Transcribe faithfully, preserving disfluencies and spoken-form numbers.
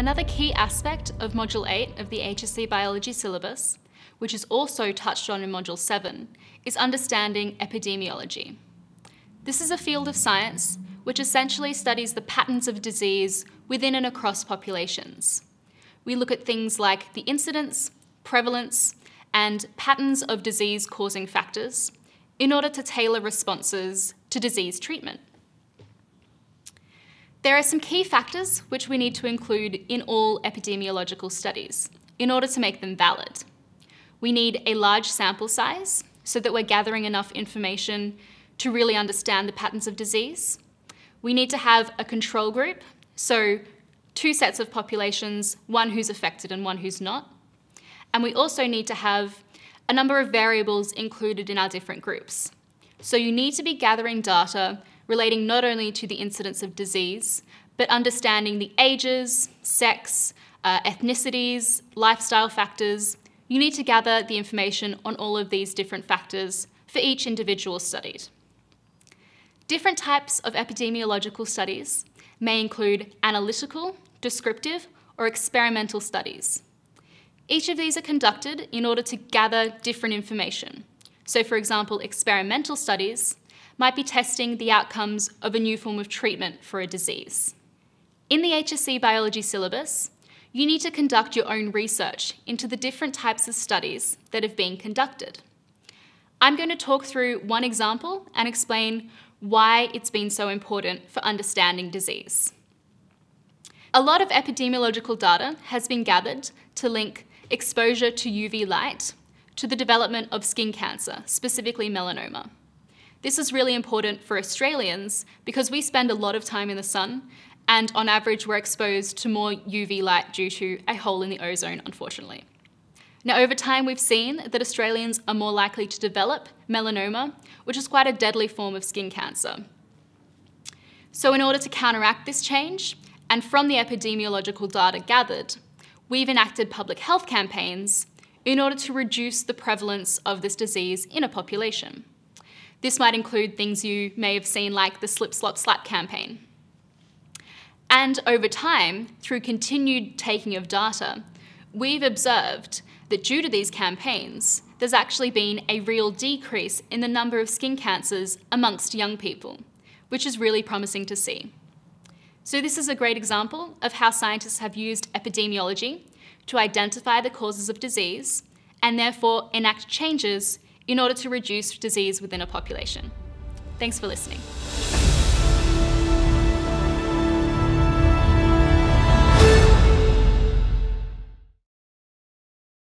Another key aspect of Module eight of the H S C Biology syllabus, which is also touched on in Module seven, is understanding epidemiology. This is a field of science which essentially studies the patterns of disease within and across populations. We look at things like the incidence, prevalence, and patterns of disease-causing factors in order to tailor responses to disease treatment. There are some key factors which we need to include in all epidemiological studies in order to make them valid. We need a large sample size so that we're gathering enough information to really understand the patterns of disease. We need to have a control group, so two sets of populations, one who's affected and one who's not. And we also need to have a number of variables included in our different groups. So you need to be gathering data relating not only to the incidence of disease, but understanding the ages, sex, uh, ethnicities, lifestyle factors. You need to gather the information on all of these different factors for each individual studied. Different types of epidemiological studies may include analytical, descriptive, or experimental studies. Each of these are conducted in order to gather different information. So, for example, experimental studies might be testing the outcomes of a new form of treatment for a disease. In the H S C Biology syllabus, you need to conduct your own research into the different types of studies that have been conducted. I'm going to talk through one example and explain why it's been so important for understanding disease. A lot of epidemiological data has been gathered to link exposure to U V light to the development of skin cancer, specifically melanoma. This is really important for Australians because we spend a lot of time in the sun, and on average we're exposed to more U V light due to a hole in the ozone, unfortunately. Now, over time we've seen that Australians are more likely to develop melanoma, which is quite a deadly form of skin cancer. So in order to counteract this change, and from the epidemiological data gathered, we've enacted public health campaigns in order to reduce the prevalence of this disease in a population. This might include things you may have seen like the Slip, Slop, Slap campaign. And over time, through continued taking of data, we've observed that due to these campaigns, there's actually been a real decrease in the number of skin cancers amongst young people, which is really promising to see. So this is a great example of how scientists have used epidemiology to identify the causes of disease and therefore enact changes in order to reduce disease within a population. Thanks for listening.